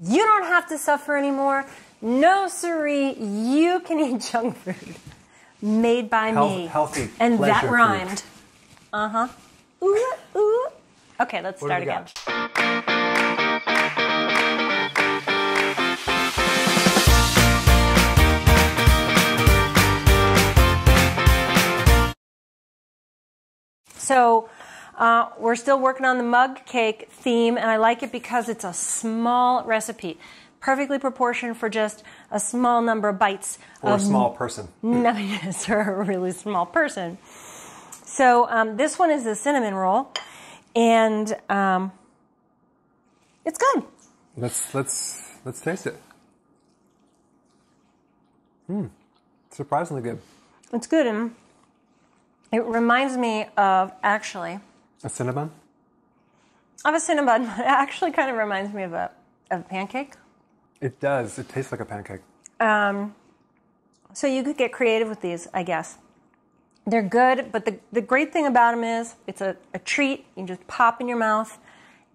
You don't have to suffer anymore. No, siree, you can eat junk food made by me. Healthy, and that rhymed. Uh-huh. Ooh, ooh. Okay, let's start again. So we're still working on the mug cake theme, and I like it because it's a small recipe, perfectly proportioned for just a small number of bites. Or a small person. Nuggies, or a really small person. So this one is the cinnamon roll, and it's good. Let's taste it. Surprisingly good. It's good, and it reminds me of actually a cinnabon. Of a cinnabon, but it actually kind of reminds me of a pancake. It does. It tastes like a pancake. So you could get creative with these, I guess. They're good, but the great thing about them is it's a treat. You can just pop in your mouth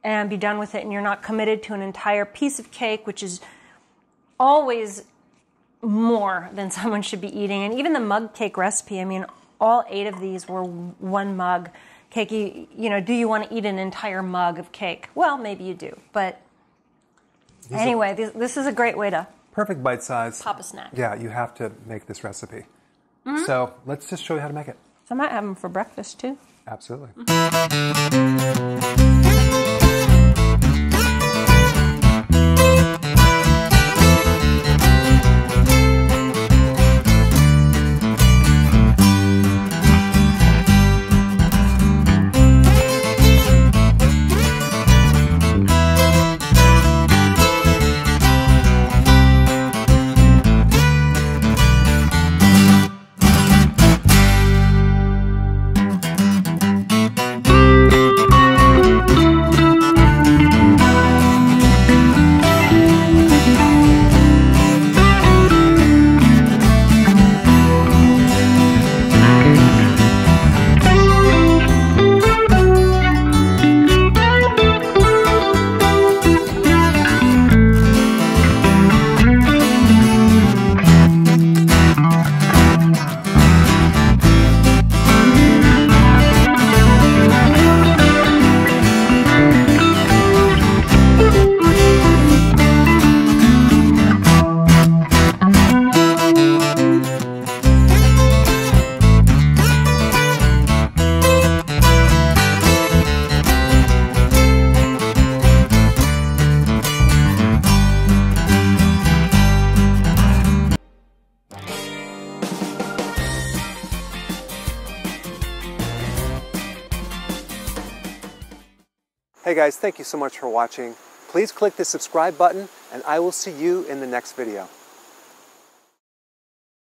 and be done with it, and you're not committed to an entire piece of cake, which is always more than someone should be eating. And even the mug cake recipe, I mean, all 8 of these were one mug cake. You know, do you want to eat an entire mug of cake? Well, maybe you do, but anyway, this is a great way to perfect bite size. Pop a snack. Yeah, you have to make this recipe. Mm-hmm. So let's just show you how to make it. So I might have them for breakfast too. Absolutely. Mm-hmm. Hey guys, thank you so much for watching. Please click the subscribe button, and I will see you in the next video.